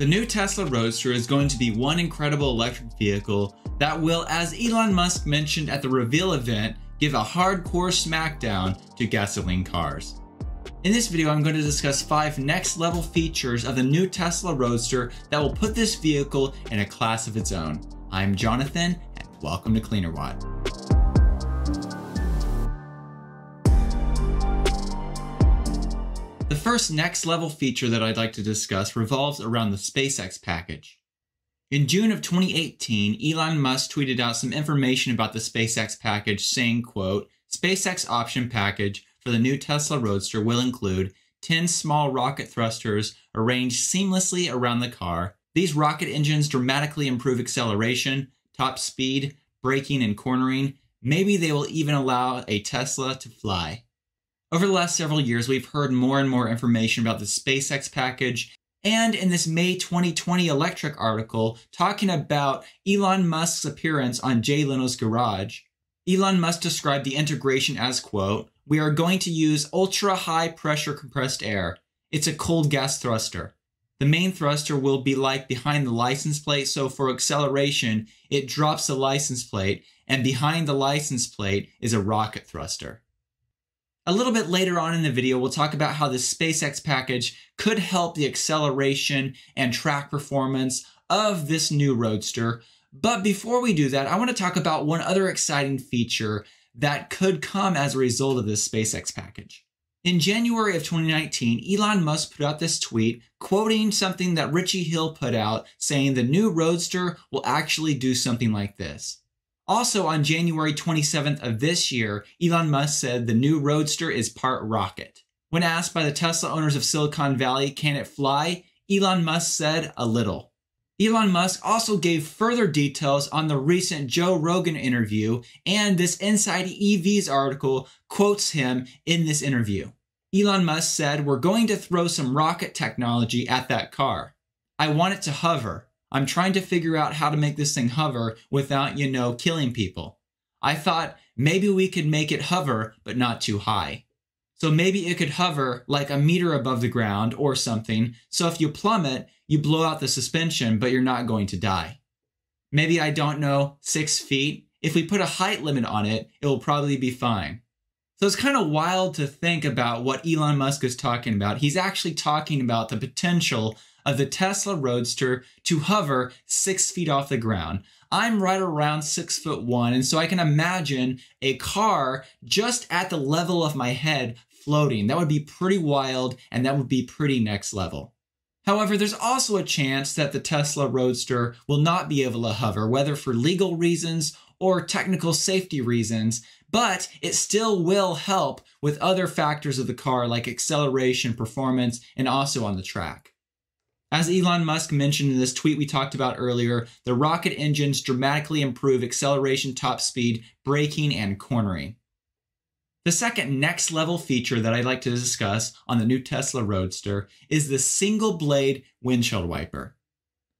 The new Tesla Roadster is going to be one incredible electric vehicle that will, as Elon Musk mentioned at the reveal event, give a hardcore smackdown to gasoline cars. In this video, I'm going to discuss 5 next level features of the new Tesla Roadster that will put this vehicle in a class of its own. I'm Jonathan, and welcome to CleanerWatt. The first next level feature that I'd like to discuss revolves around the SpaceX package. In June of 2018, Elon Musk tweeted out some information about the SpaceX package saying, quote, "SpaceX option package for the new Tesla Roadster will include 10 small rocket thrusters arranged seamlessly around the car. These rocket engines dramatically improve acceleration, top speed, braking and cornering. Maybe they will even allow a Tesla to fly." Over the last several years, we've heard more and more information about the SpaceX package. And in this May 2020 Electric article talking about Elon Musk's appearance on Jay Leno's Garage, Elon Musk described the integration as, quote, "We are going to use ultra-high pressure compressed air. It's a cold gas thruster. The main thruster will be like behind the license plate, so for acceleration, it drops the license plate, and behind the license plate is a rocket thruster." A little bit later on in the video, we'll talk about how the SpaceX package could help the acceleration and track performance of this new Roadster. But before we do that, I want to talk about one other exciting feature that could come as a result of this SpaceX package. In January of 2019, Elon Musk put out this tweet quoting something that Richie Hill put out saying the new Roadster will actually do something like this. Also on January 27th of this year, Elon Musk said the new Roadster is part rocket. When asked by the Tesla owners of Silicon Valley, can it fly? Elon Musk said a little. Elon Musk also gave further details on the recent Joe Rogan interview, and this insideevs article quotes him in this interview. Elon Musk said, "We're going to throw some rocket technology at that car. I want it to hover. I'm trying to figure out how to make this thing hover without, you know, killing people. I thought maybe we could make it hover, but not too high. So maybe it could hover like a meter above the ground or something. So if you plummet, you blow out the suspension, but you're not going to die. Maybe, I don't know, 6 feet. If we put a height limit on it, it will probably be fine." So it's kind of wild to think about what Elon Musk is talking about. He's actually talking about the potential of the Tesla Roadster to hover 6 feet off the ground. I'm right around 6'1", and so I can imagine a car just at the level of my head floating. That would be pretty wild, and that would be pretty next level. However, there's also a chance that the Tesla Roadster will not be able to hover, whether for legal reasons or technical safety reasons, but it still will help with other factors of the car like acceleration, performance, and also on the track. As Elon Musk mentioned in this tweet we talked about earlier, the rocket engines dramatically improve acceleration, top speed, braking, and cornering. The second next level feature that I'd like to discuss on the new Tesla Roadster is the single blade windshield wiper.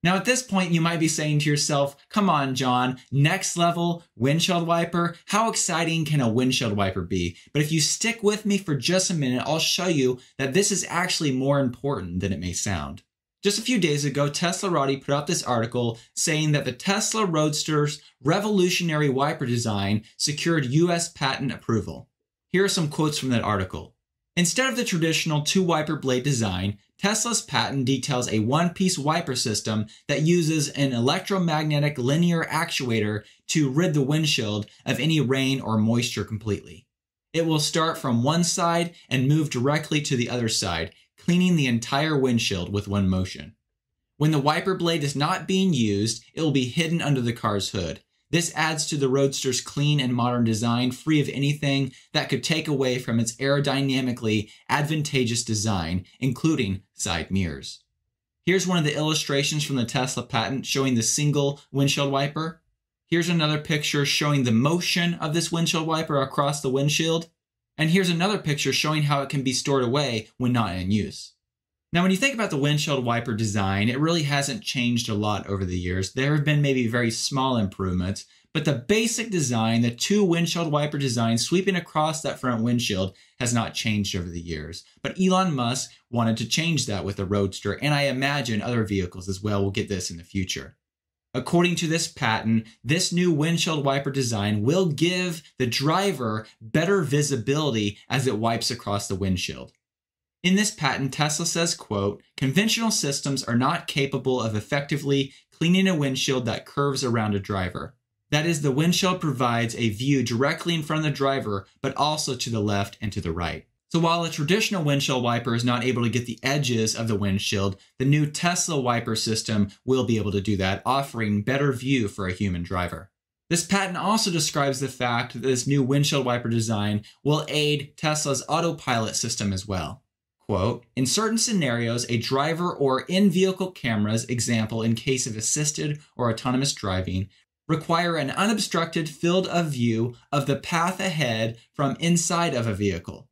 Now at this point, you might be saying to yourself, come on, John, next level windshield wiper, how exciting can a windshield wiper be? But if you stick with me for just a minute, I'll show you that this is actually more important than it may sound. Just a few days ago, Teslarati put out this article saying that the Tesla Roadster's revolutionary wiper design secured US patent approval. Here are some quotes from that article. "Instead of the traditional 2-wiper blade design, Tesla's patent details a 1-piece wiper system that uses an electromagnetic linear actuator to rid the windshield of any rain or moisture completely. It will start from one side and move directly to the other side, cleaning the entire windshield with one motion. When the wiper blade is not being used, it will be hidden under the car's hood. This adds to the Roadster's clean and modern design, free of anything that could take away from its aerodynamically advantageous design, including side mirrors." Here's one of the illustrations from the Tesla patent showing the single windshield wiper. Here's another picture showing the motion of this windshield wiper across the windshield. And here's another picture showing how it can be stored away when not in use. Now, when you think about the windshield wiper design, it really hasn't changed a lot over the years. There have been maybe very small improvements, But the basic design, the two windshield wiper designs sweeping across that front windshield, has not changed over the years. But Elon Musk wanted to change that with the Roadster, and I imagine other vehicles as well will get this in the future. According to this patent, this new windshield wiper design will give the driver better visibility as it wipes across the windshield. In this patent, Tesla says, quote, "Conventional systems are not capable of effectively cleaning a windshield that curves around a driver. That is, the windshield provides a view directly in front of the driver, but also to the left and to the right." So while a traditional windshield wiper is not able to get the edges of the windshield, the new Tesla wiper system will be able to do that, offering better view for a human driver. This patent also describes the fact that this new windshield wiper design will aid Tesla's autopilot system as well. Quote, "In certain scenarios, a driver or in-vehicle cameras, example in case of assisted or autonomous driving, require an unobstructed field of view of the path ahead from inside of a vehicle.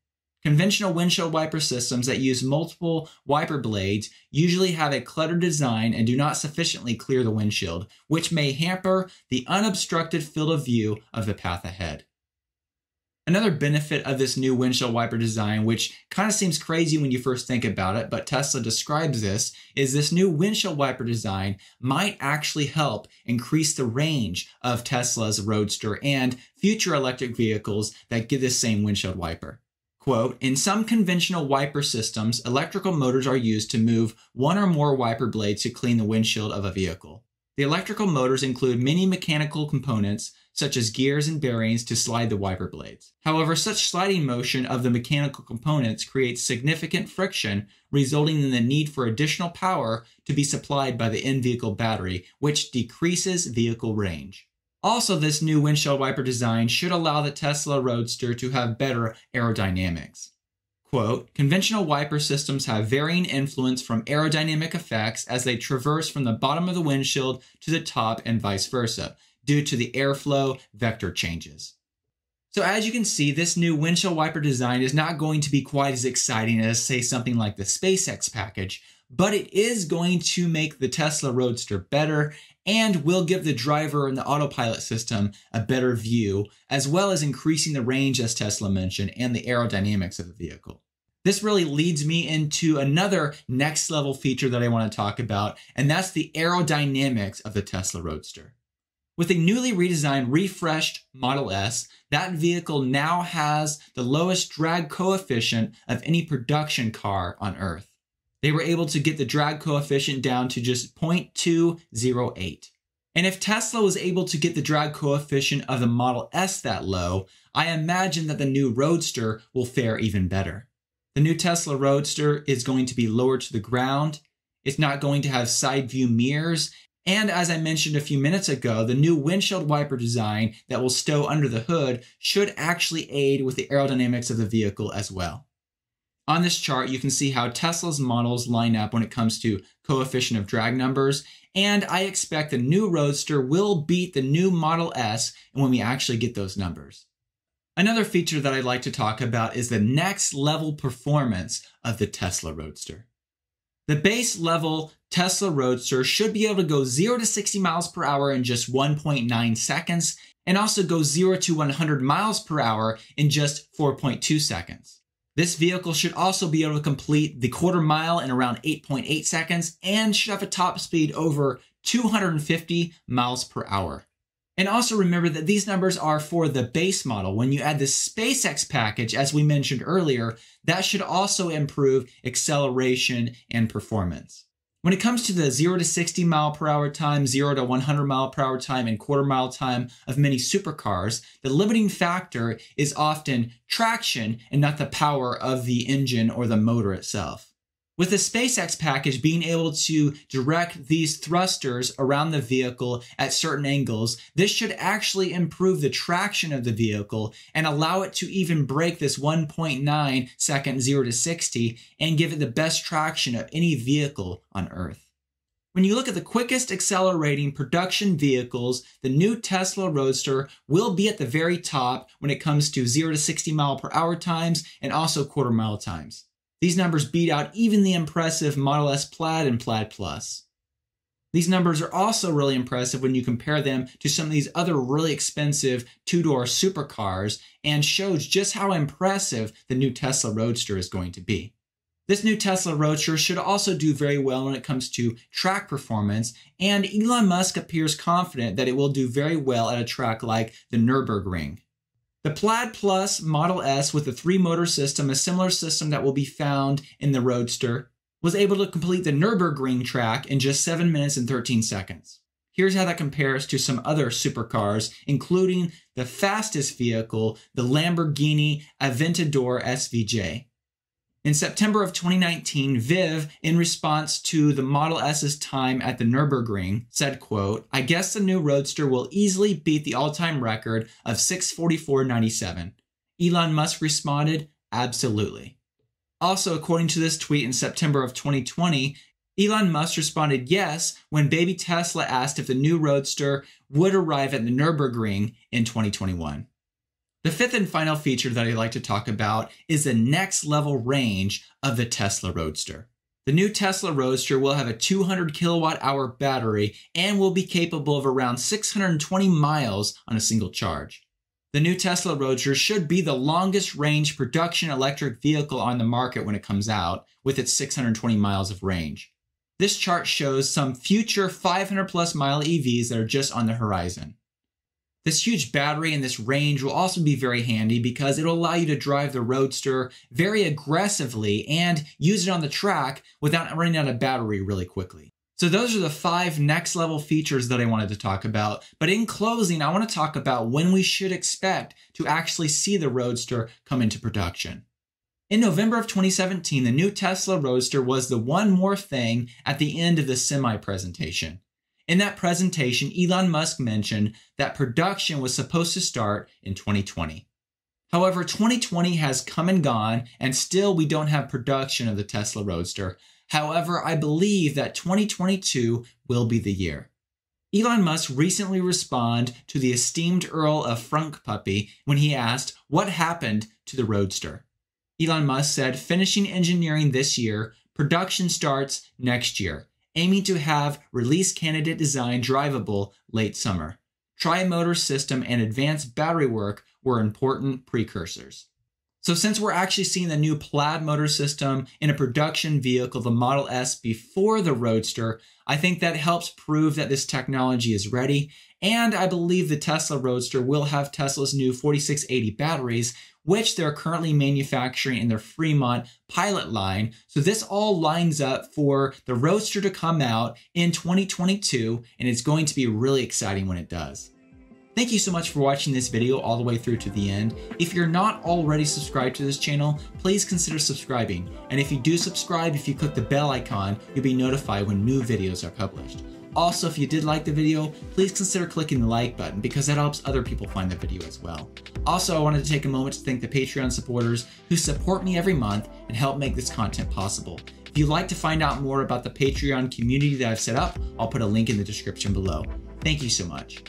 Conventional windshield wiper systems that use multiple wiper blades usually have a cluttered design and do not sufficiently clear the windshield, which may hamper the unobstructed field of view of the path ahead." Another benefit of this new windshield wiper design, which kind of seems crazy when you first think about it, but Tesla describes this, is this new windshield wiper design might actually help increase the range of Tesla's Roadster and future electric vehicles that get this same windshield wiper. Quote, "In some conventional wiper systems, electrical motors are used to move one or more wiper blades to clean the windshield of a vehicle. The electrical motors include many mechanical components, such as gears and bearings, to slide the wiper blades. However, such sliding motion of the mechanical components creates significant friction, resulting in the need for additional power to be supplied by the in-vehicle battery, which decreases vehicle range. Also, this new windshield wiper design should allow the Tesla Roadster to have better aerodynamics." Quote, "Conventional wiper systems have varying influence from aerodynamic effects as they traverse from the bottom of the windshield to the top and vice versa, due to the airflow vector changes." So as you can see, this new windshield wiper design is not going to be quite as exciting as, say, something like the SpaceX package, but it is going to make the Tesla Roadster better and will give the driver and the autopilot system a better view, as well as increasing the range, as Tesla mentioned, and the aerodynamics of the vehicle. This really leads me into another next level feature that I want to talk about, and that's the aerodynamics of the Tesla Roadster. With a newly redesigned, refreshed Model S, that vehicle now has the lowest drag coefficient of any production car on Earth. They were able to get the drag coefficient down to just 0.208. And if Tesla was able to get the drag coefficient of the Model S that low, I imagine that the new Roadster will fare even better. The new Tesla Roadster is going to be lower to the ground. It's not going to have side view mirrors. And as I mentioned a few minutes ago, the new windshield wiper design that will stow under the hood should actually aid with the aerodynamics of the vehicle as well. On this chart, you can see how Tesla's models line up when it comes to coefficient of drag numbers, and I expect the new Roadster will beat the new Model S when we actually get those numbers. Another feature that I'd like to talk about is the next level performance of the Tesla Roadster. The base level Tesla Roadster should be able to go 0 to 60 miles per hour in just 1.9 seconds, and also go 0 to 100 miles per hour in just 4.2 seconds. This vehicle should also be able to complete the quarter mile in around 8.8 seconds and should have a top speed over 250 miles per hour. And also remember that these numbers are for the base model. When you add the SpaceX package, as we mentioned earlier, that should also improve acceleration and performance. When it comes to the 0 to 60 mile per hour time, 0 to 100 mile per hour time, and quarter mile time of many supercars, the limiting factor is often traction and not the power of the engine or the motor itself. With the SpaceX package being able to direct these thrusters around the vehicle at certain angles, this should actually improve the traction of the vehicle and allow it to even break this 1.9 second 0 to 60 and give it the best traction of any vehicle on Earth. When you look at the quickest accelerating production vehicles, the new Tesla Roadster will be at the very top when it comes to 0 to 60 mile per hour times and also quarter mile times. These numbers beat out even the impressive Model S Plaid and Plaid Plus. These numbers are also really impressive when you compare them to some of these other really expensive two-door supercars and shows just how impressive the new Tesla Roadster is going to be. This new Tesla Roadster should also do very well when it comes to track performance, and Elon Musk appears confident that it will do very well at a track like the Nürburgring. The Plaid Plus Model S with a 3-motor system, a similar system that will be found in the Roadster, was able to complete the Nürburgring track in just 7 minutes and 13 seconds. Here's how that compares to some other supercars, including the fastest vehicle, the Lamborghini Aventador SVJ. In September of 2019, Viv, in response to the Model S's time at the Nürburgring, said, quote, "I guess the new Roadster will easily beat the all-time record of 6:44.97. Elon Musk responded, "Absolutely." Also, according to this tweet in September of 2020, Elon Musk responded yes when baby Tesla asked if the new Roadster would arrive at the Nürburgring in 2021. The fifth and final feature that I'd like to talk about is the next level range of the Tesla Roadster. The new Tesla Roadster will have a 200-kilowatt-hour battery and will be capable of around 620 miles on a single charge. The new Tesla Roadster should be the longest range production electric vehicle on the market when it comes out, with its 620 miles of range. This chart shows some future 500-plus mile EVs that are just on the horizon. This huge battery and this range will also be very handy because it will allow you to drive the Roadster very aggressively and use it on the track without running out of battery really quickly. So those are the 5 next level features that I wanted to talk about. But in closing, I want to talk about when we should expect to actually see the Roadster come into production. In November of 2017, the new Tesla Roadster was the one more thing at the end of the semi presentation. In that presentation, Elon Musk mentioned that production was supposed to start in 2020. However, 2020 has come and gone, and still we don't have production of the Tesla Roadster. However, I believe that 2022 will be the year. Elon Musk recently responded to the esteemed Earl of Frank Puppy when he asked what happened to the Roadster. Elon Musk said, "Finishing engineering this year, production starts next year, aiming to have release candidate design drivable late summer. Tri-motor system and advanced battery work were important precursors." So since we're actually seeing the new Plaid motor system in a production vehicle, the Model S, before the Roadster, I think that helps prove that this technology is ready. And I believe the Tesla Roadster will have Tesla's new 4680 batteries, which they're currently manufacturing in their Fremont pilot line. So this all lines up for the Roadster to come out in 2022, and it's going to be really exciting when it does. Thank you so much for watching this video all the way through to the end. If you're not already subscribed to this channel, please consider subscribing. And if you do subscribe, if you click the bell icon, you'll be notified when new videos are published. Also, if you did like the video, please consider clicking the like button because that helps other people find the video as well. Also, I wanted to take a moment to thank the Patreon supporters who support me every month and help make this content possible. If you'd like to find out more about the Patreon community that I've set up, I'll put a link in the description below. Thank you so much.